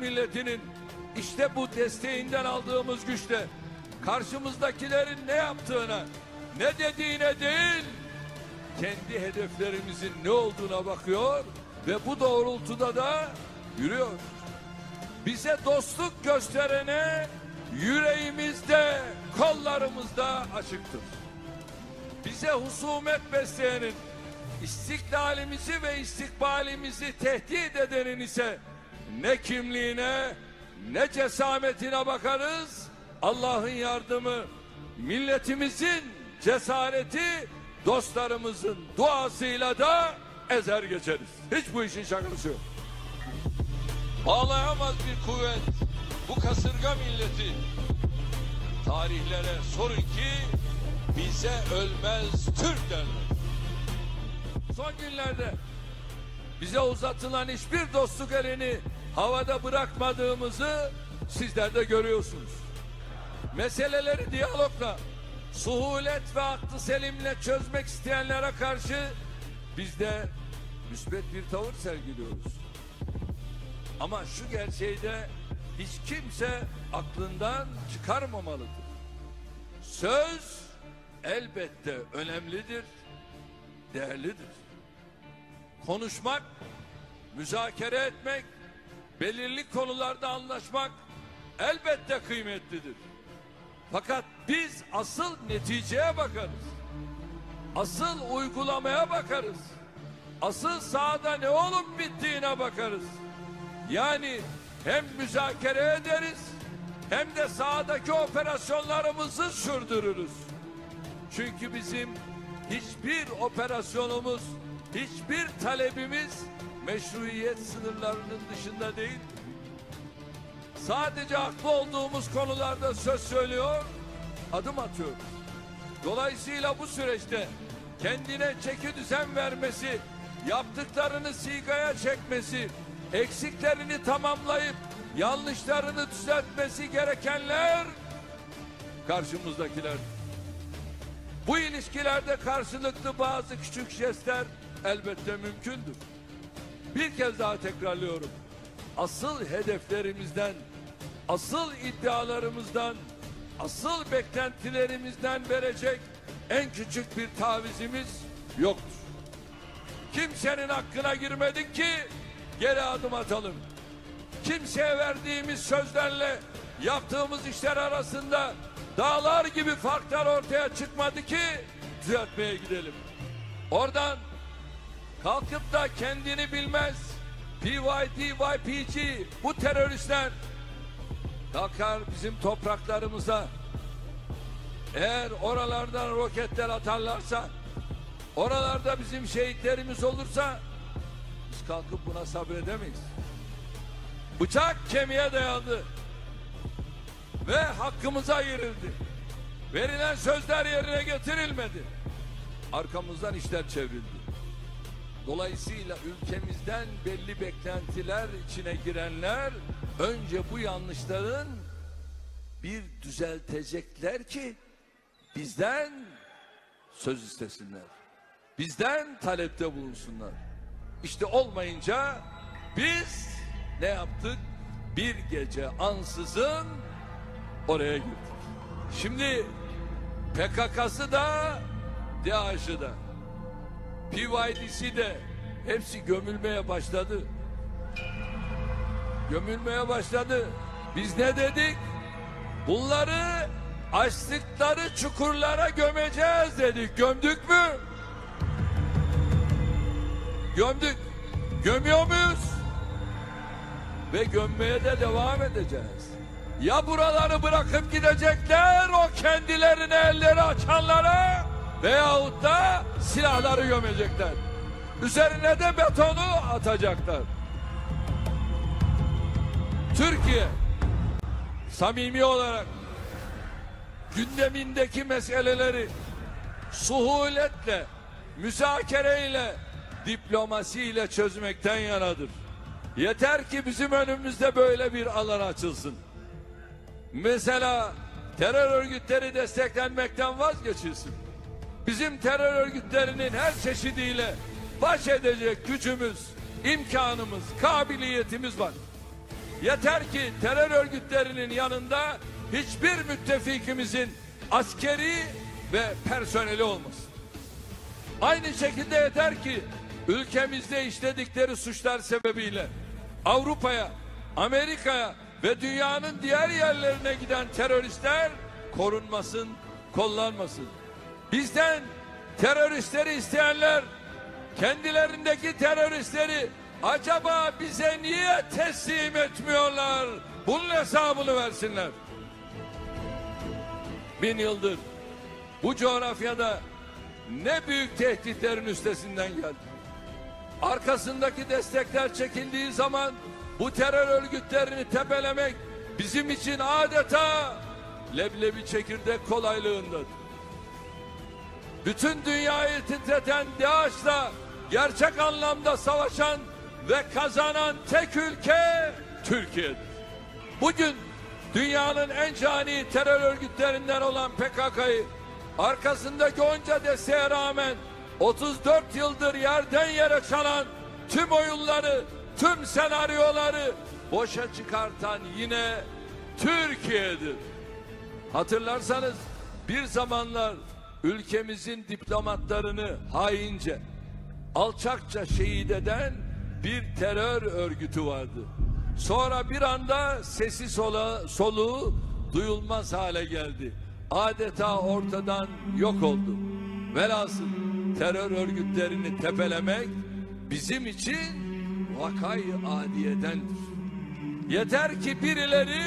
Türk milletinin işte bu desteğinden aldığımız güçle karşımızdakilerin ne yaptığına, ne dediğine değil, kendi hedeflerimizin ne olduğuna bakıyor ve bu doğrultuda da yürüyor. Bize dostluk gösterene yüreğimizde, kollarımızda açıktır. Bize husumet besleyenin, istiklalimizi ve istikbalimizi tehdit edenin ise ne kimliğine, ne cesametine bakarız. Allah'ın yardımı, milletimizin cesareti, dostlarımızın duasıyla da ezer geçeriz. Hiç bu işin şakası yok. Bağlayamaz bir kuvvet bu kasırga milleti. Tarihlere sorun ki bize ölmez Türk derler. Son günlerde bize uzatılan hiçbir dostluk elini havada bırakmadığımızı sizler de görüyorsunuz. Meseleleri diyalogla, suhulet ve aklı selimle çözmek isteyenlere karşı biz de müsbet bir tavır sergiliyoruz. Ama şu gerçeği de hiç kimse aklından çıkarmamalıdır. Söz elbette önemlidir, değerlidir. Konuşmak, müzakere etmek, belirli konularda anlaşmak elbette kıymetlidir. Fakat biz asıl neticeye bakarız. Asıl uygulamaya bakarız. Asıl sahada ne olup bittiğine bakarız. Yani hem müzakere ederiz hem de sahadaki operasyonlarımızı sürdürürüz. Çünkü bizim hiçbir operasyonumuz, hiçbir talebimiz meşruiyet sınırlarının dışında değil. Sadece haklı olduğumuz konularda söz söylüyor, adım atıyoruz. Dolayısıyla bu süreçte kendine çeki düzen vermesi, yaptıklarını sigaya çekmesi, eksiklerini tamamlayıp yanlışlarını düzeltmesi gerekenler karşımızdakiler. Bu ilişkilerde karşılıklı bazı küçük jestler elbette mümkündür. Bir kez daha tekrarlıyorum. Asıl hedeflerimizden, asıl iddialarımızdan, asıl beklentilerimizden verecek en küçük bir tavizimiz yoktur. Kimsenin hakkına girmedik ki geri adım atalım. Kimseye verdiğimiz sözlerle yaptığımız işler arasında dağlar gibi farklar ortaya çıkmadı ki düzeltmeye gidelim. Oradan kalkıp da kendini bilmez PYD, YPG bu teröristler kalkar bizim topraklarımıza, eğer oralardan roketler atarlarsa, oralarda bizim şehitlerimiz olursa biz kalkıp buna sabredemeyiz. Bıçak kemiğe dayandı ve hakkımıza girildi. Verilen sözler yerine getirilmedi. Arkamızdan işler çevrildi. Dolayısıyla ülkemizden belli beklentiler içine girenler önce bu yanlışların bir düzeltecekler ki bizden söz istesinler. Bizden talepte bulunsunlar. İşte olmayınca biz ne yaptık? Bir gece ansızın oraya gittik. Şimdi PKK'sı da DEAŞ'ı da PYD'si de hepsi gömülmeye başladı. Gömülmeye başladı. Biz ne dedik? Bunları açtıkları çukurlara gömeceğiz dedik. Gömdük mü? Gömdük. Gömüyor muyuz? Ve gömmeye de devam edeceğiz. Ya buraları bırakıp gidecekler o kendilerine elleri açanlara, veyahut da silahları gömecekler. Üzerine de betonu atacaklar. Türkiye samimi olarak gündemindeki meseleleri suhuletle, müzakereyle, diplomasiyle çözmekten yanadır. Yeter ki bizim önümüzde böyle bir alan açılsın. Mesela terör örgütleri desteklenmekten vazgeçilsin. Bizim terör örgütlerinin her çeşidiyle baş edecek gücümüz, imkanımız, kabiliyetimiz var. Yeter ki terör örgütlerinin yanında hiçbir müttefikimizin askeri ve personeli olmasın. Aynı şekilde yeter ki ülkemizde işledikleri suçlar sebebiyle Avrupa'ya, Amerika'ya ve dünyanın diğer yerlerine giden teröristler korunmasın, kollanmasın. Bizden teröristleri isteyenler kendilerindeki teröristleri acaba bize niye teslim etmiyorlar? Bunun hesabını versinler. 1000 yıldır bu coğrafyada ne büyük tehditlerin üstesinden geldi. Arkasındaki destekler çekildiği zaman bu terör örgütlerini tepelemek bizim için adeta leblebi çekirdek kolaylığındadır. Bütün dünyayı titreten DEAŞ'la gerçek anlamda savaşan ve kazanan tek ülke Türkiye'dir. Bugün dünyanın en cani terör örgütlerinden olan PKK'yı arkasındaki onca desteğe rağmen 34 yıldır yerden yere çalan tüm oyunları, tüm senaryoları boşa çıkartan yine Türkiye'dir. Hatırlarsanız bir zamanlar ülkemizin diplomatlarını haince, alçakça şehit eden bir terör örgütü vardı. Sonra bir anda sesi soluğu duyulmaz hale geldi. Adeta ortadan yok oldu. Velhasıl terör örgütlerini tepelemek bizim için vakay-ı adiyedendir. Yeter ki birileri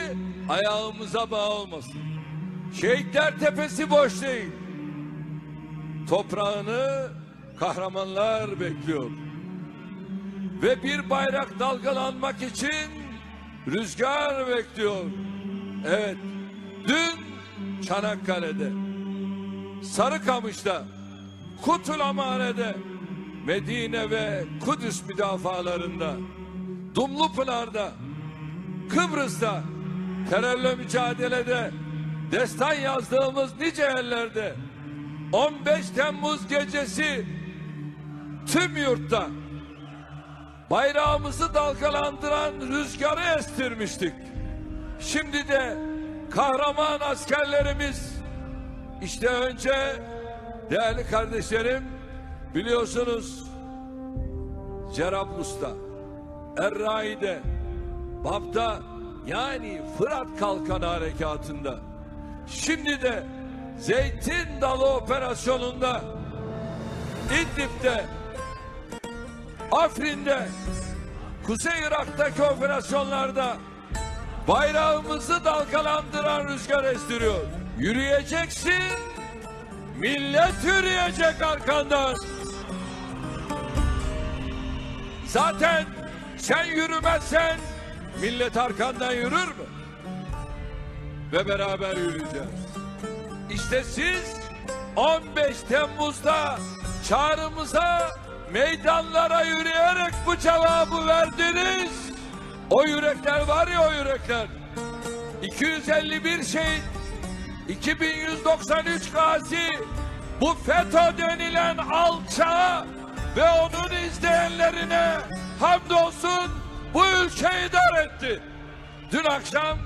ayağımıza bağ olmasın. Şehitler Tepesi boş değil. Toprağını kahramanlar bekliyor. Ve bir bayrak dalgalanmak için rüzgar bekliyor. Evet, dün Çanakkale'de, Sarıkamış'ta, Kutulamare'de, Medine ve Kudüs müdafalarında, Dumlupınar'da, Kıbrıs'ta, terörle mücadelede, destan yazdığımız nice yerlerde, 15 Temmuz gecesi tüm yurtta bayrağımızı dalgalandıran rüzgarı estirmiştik. Şimdi de kahraman askerlerimiz, işte önce değerli kardeşlerim, biliyorsunuz Cerablus'ta, Er-Rai'de, Bab'da, yani Fırat Kalkanı harekatında, şimdi de Zeytin Dalı operasyonunda, İdlib'de, Afrin'de, Kuzey Irak'taki operasyonlarda bayrağımızı dalgalandıran rüzgar estiriyor. Yürüyeceksin, millet yürüyecek arkandan. Zaten sen yürümezsen millet arkandan yürür mü? Ve beraber yürüyeceğiz. İşte siz 15 Temmuz'da çağrımıza, meydanlara yürüyerek bu cevabı verdiniz. O yürekler var ya, o yürekler. 251 şehit, 2193 gazi, bu FETÖ denilen alçağa ve onun izleyenlerine hamdolsun bu ülke idare etti. Dün akşam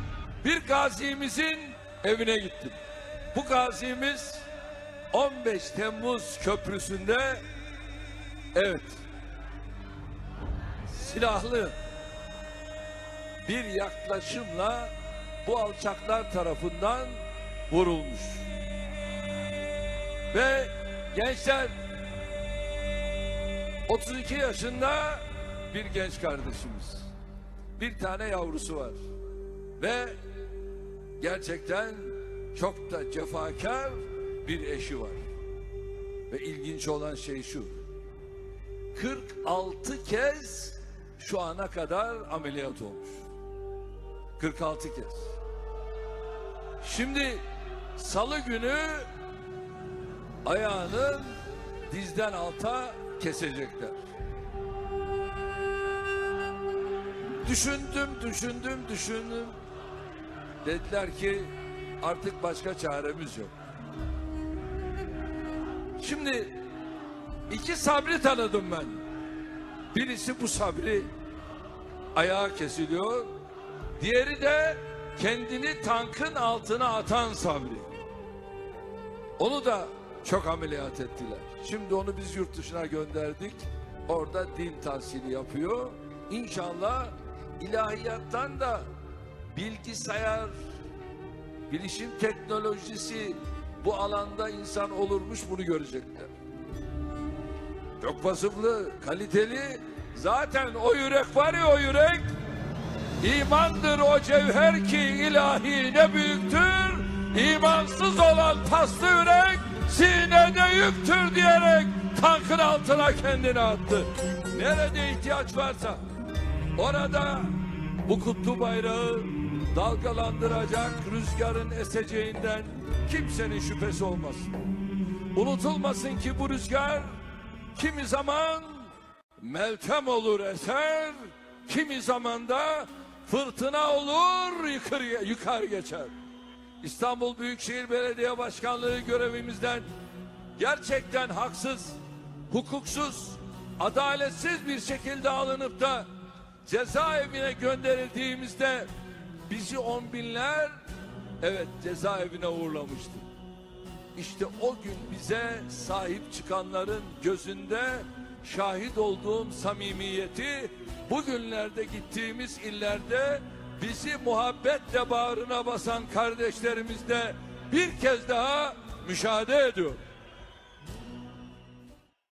bir gazimizin evine gittim. Bu gazimiz 15 Temmuz Köprüsü'nde, evet, silahlı bir yaklaşımla bu alçaklar tarafından vurulmuş. Ve gençler, 32 yaşında bir genç kardeşimiz, bir tane yavrusu var ve gerçekten çok da cefakar bir eşi var. Ve ilginç olan şey şu: 46 kez şu ana kadar ameliyat olmuş. 46 kez. Şimdi salı günü ayağının dizden alta kesecekler. Düşündüm. Dediler ki artık başka çaremiz yok. Şimdi iki sabri tanıdım ben. Birisi bu sabri, ayağı kesiliyor. Diğeri de kendini tankın altına atan Sabri. Onu da çok ameliyat ettiler. Şimdi onu biz yurt dışına gönderdik. Orada din tahsili yapıyor. İnşallah ilahiyattan da bilgisayar, bilişim teknolojisi bu alanda insan olurmuş, bunu görecekler. Çok vasıflı, kaliteli. Zaten o yürek var ya, o yürek imandır, o cevher ki ilahi ne büyüktür. İmansız olan taslı yürek sinede yüktür diyerek tankın altına kendini attı. Nerede ihtiyaç varsa orada bu kutlu bayrağı dalgalandıracak rüzgarın eseceğinden kimsenin şüphesi olmasın. Unutulmasın ki bu rüzgar kimi zaman meltem olur eser, kimi zaman da fırtına olur yıkar geçer. İstanbul Büyükşehir Belediye Başkanlığı görevimizden gerçekten haksız, hukuksuz, adaletsiz bir şekilde alınıp da cezaevine gönderildiğimizde bizi on binler, evet, cezaevine uğurlamıştı. İşte o gün bize sahip çıkanların gözünde şahit olduğum samimiyeti, bugünlerde gittiğimiz illerde bizi muhabbetle bağrına basan kardeşlerimizde bir kez daha müşahede ediyor.